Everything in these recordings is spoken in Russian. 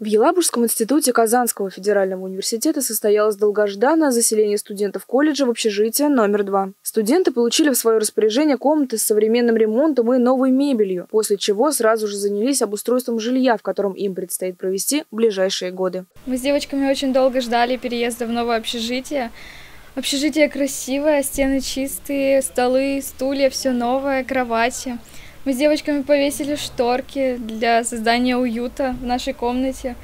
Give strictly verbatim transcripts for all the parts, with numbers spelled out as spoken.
В Елабужском институте Казанского федерального университета состоялось долгожданное заселение студентов колледжа в общежитие номер два. Студенты получили в свое распоряжение комнаты с современным ремонтом и новой мебелью, после чего сразу же занялись обустройством жилья, в котором им предстоит провести ближайшие годы. Мы с девочками очень долго ждали переезда в новое общежитие. Общежитие красивое, стены чистые, столы, стулья, все новое, кровати. Мы с девочками повесили шторки для создания уюта в нашей комнате.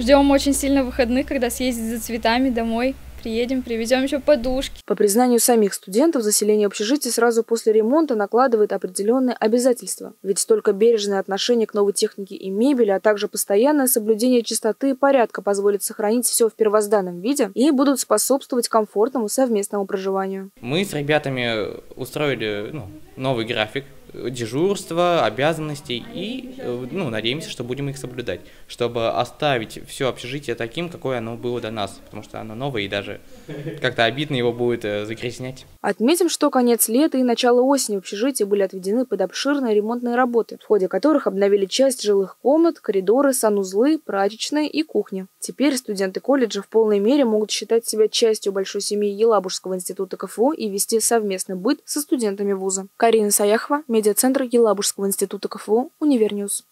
Ждем очень сильно выходных, когда съездить за цветами домой. Приедем, привезем еще подушки. По признанию самих студентов, заселение общежития сразу после ремонта накладывает определенные обязательства. Ведь только бережное отношение к новой технике и мебели, а также постоянное соблюдение чистоты и порядка позволит сохранить все в первозданном виде и будут способствовать комфортному совместному проживанию. Мы с ребятами устроили ну, новый график дежурства, обязанностей и ну, надеемся, что будем их соблюдать, чтобы оставить все общежитие таким, какое оно было до нас, потому что оно новое и даже как-то обидно его будет загрязнять. Отметим, что конец лета и начало осени в общежитии были отведены под обширные ремонтные работы, в ходе которых обновили часть жилых комнат, коридоры, санузлы, прачечные и кухни. Теперь студенты колледжа в полной мере могут считать себя частью большой семьи Елабужского института КФУ и вести совместный быт со студентами вуза. Карина Саяхова, Медиа-центр Елабужского института КФУ, Универньюс.